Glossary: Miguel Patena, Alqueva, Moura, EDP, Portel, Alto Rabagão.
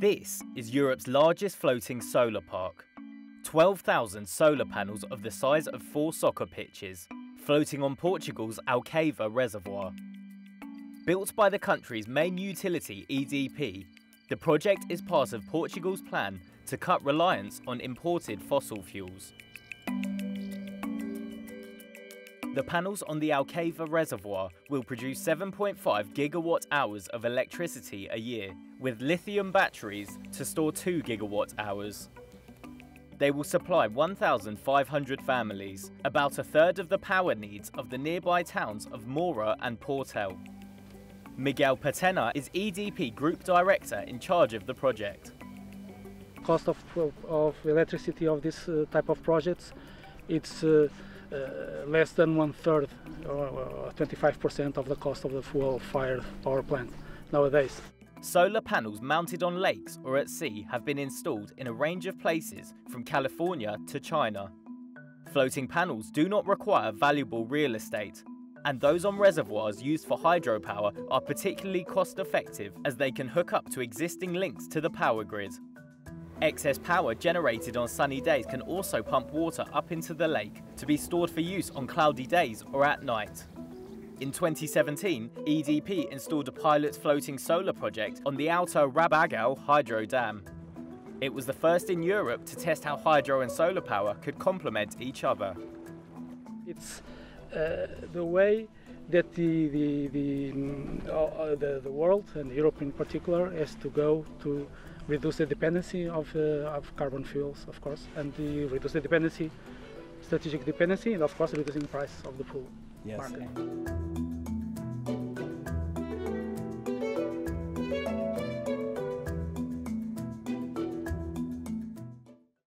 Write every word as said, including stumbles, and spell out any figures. This is Europe's largest floating solar park. twelve thousand solar panels of the size of four soccer pitches, floating on Portugal's Alqueva reservoir. Built by the country's main utility, E D P, the project is part of Portugal's plan to cut reliance on imported fossil fuels. The panels on the Alqueva reservoir will produce seven point five gigawatt hours of electricity a year, with lithium batteries to store two gigawatt hours. They will supply one thousand five hundred families, about a third of the power needs of the nearby towns of Moura and Portel. Miguel Patena is E D P Group Director in charge of the project. The cost of, of electricity of this uh, type of projects, it's uh, uh, less than one-third or twenty-five percent of the cost of the fuel-fired power plant nowadays. Solar panels mounted on lakes or at sea have been installed in a range of places from California to China. Floating panels do not require valuable real estate, and those on reservoirs used for hydropower are particularly cost-effective as they can hook up to existing links to the power grid. Excess power generated on sunny days can also pump water up into the lake to be stored for use on cloudy days or at night. In twenty seventeen, E D P installed a pilot floating solar project on the Alto Rabagão hydro dam. It was the first in Europe to test how hydro and solar power could complement each other. It's uh, the way that the, the, the, uh, the, the world, and Europe in particular, has to go to reduce the dependency of, uh, of carbon fuels, of course, and the, reduce the dependency, strategic dependency, and of course reducing the price of the fuel. Yes. Market.